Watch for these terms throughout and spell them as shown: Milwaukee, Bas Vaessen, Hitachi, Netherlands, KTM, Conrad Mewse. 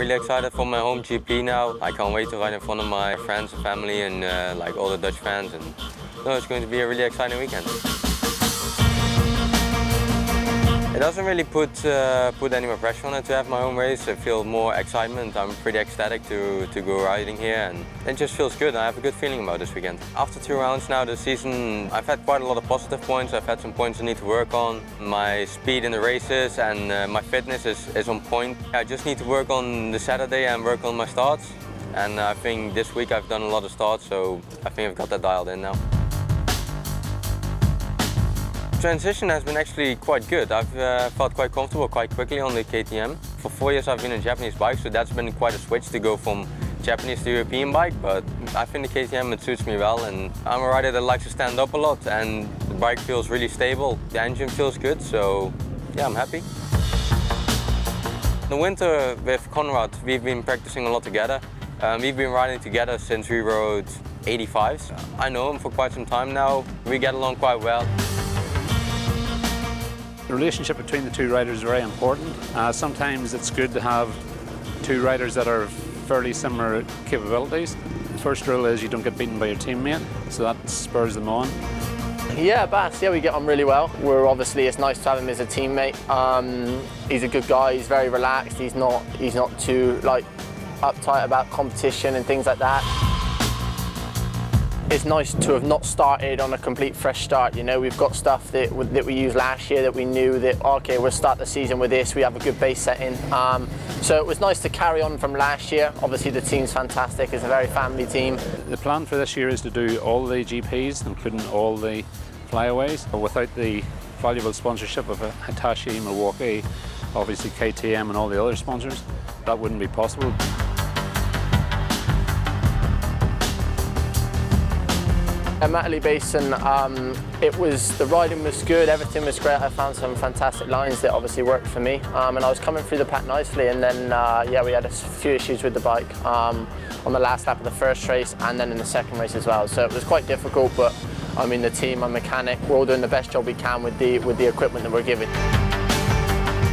really excited for my home GP now. I can't wait to ride in front of my friends and family and like all the Dutch fans. And no, it's going to be a really exciting weekend. It doesn't really put any more pressure on it to have my home race. I feel more excitement. I'm pretty ecstatic to go riding here, and it just feels good. I have a good feeling about this weekend. After 2 rounds now this season, I've had quite a lot of positive points. I've had some points I need to work on. My speed in the races and my fitness is on point. I just need to work on the Saturday and work on my starts. And I think this week I've done a lot of starts, so I think I've got that dialed in now. Transition has been actually quite good. I've felt quite comfortable quite quickly on the KTM. For 4 years I've been a Japanese bike, so that's been quite a switch to go from Japanese to European bike, but I think the KTM, it suits me well, and I'm a rider that likes to stand up a lot, and the bike feels really stable. The engine feels good, so yeah, I'm happy. In the winter with Conrad, we've been practicing a lot together. We've been riding together since we rode 85s. I know him for quite some time now. We get along quite well. The relationship between the 2 riders is very important. Sometimes it's good to have 2 riders that are fairly similar capabilities. The first rule is you don't get beaten by your teammate, so that spurs them on. Yeah, Bas, yeah, we get on really well. We're obviously, it's nice to have him as a teammate. He's a good guy, he's very relaxed, he's not too like uptight about competition and things like that. It's nice to have not started on a complete fresh start, you know. We've got stuff that we used last year that we knew that, okay, we'll start the season with this, we have a good base setting. So it was nice to carry on from last year. Obviously the team's fantastic, it's a very family team. The plan for this year is to do all the GPs, including all the flyaways. Without the valuable sponsorship of Hitachi, Milwaukee, obviously KTM and all the other sponsors, that wouldn't be possible. At Milwaukee Basin, it was, the riding was good, everything was great. I found some fantastic lines that obviously worked for me, and I was coming through the pack nicely, and then yeah, we had a few issues with the bike on the last lap of the first race and then in the second race as well, so it was quite difficult. But I mean, the team and mechanic, we're all doing the best job we can with the equipment that we're given.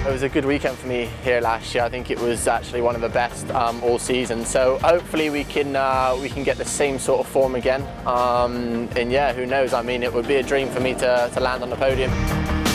It was a good weekend for me here last year. I think it was actually one of the best all season. So hopefully we can get the same sort of form again. And yeah, who knows? I mean, it would be a dream for me to land on the podium.